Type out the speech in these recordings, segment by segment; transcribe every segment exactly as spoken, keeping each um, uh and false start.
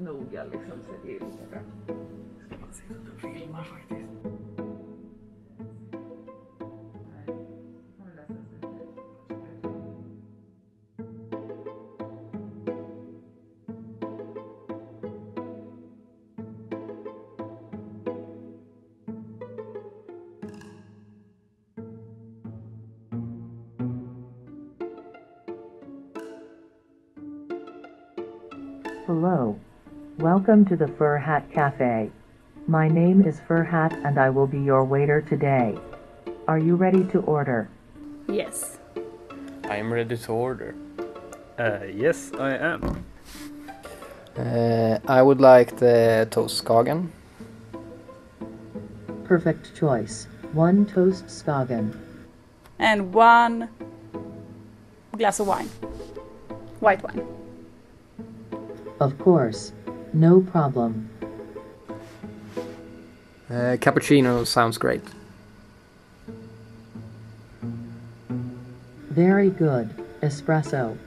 noga liksom se till. Ska man se att de filmar faktiskt. Hello. Welcome to the Fur Hat Cafe. My name is Fur Hat and I will be your waiter today. Are you ready to order? Yes. I am ready to order. Uh, yes, I am. Uh, I would like the Toast Skagen. Perfect choice. One Toast Skagen. And one glass of wine. White wine. Of course, no problem. Uh, cappuccino sounds great. Very good. Espresso.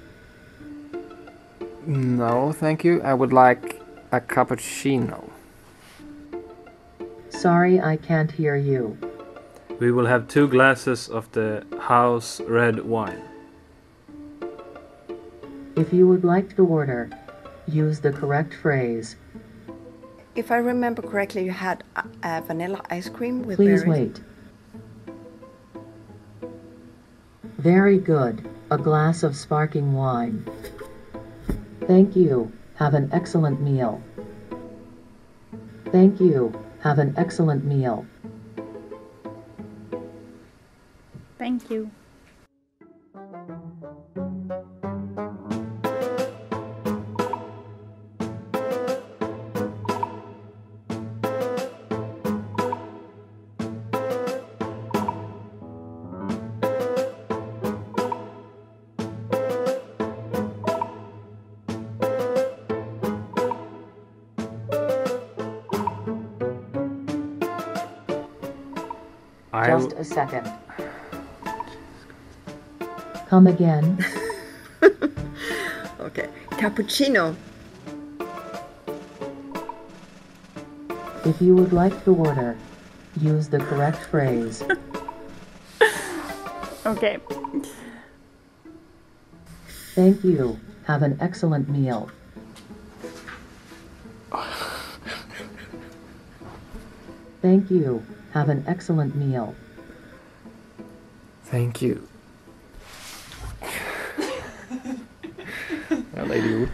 No, thank you. I would like a cappuccino. Sorry, I can't hear you. We will have two glasses of the house red wine. If you would like to order, use the correct phrase. If I remember correctly, you had a, a vanilla ice cream with berries. Please wait. Very good. A glass of sparkling wine. Thank you. Have an excellent meal. Thank you. Have an excellent meal. Thank you. Just a second. Come again. Okay. Cappuccino. If you would like to order, use the correct phrase. Okay. Thank you. Have an excellent meal. Thank you. Have an excellent meal. Thank you.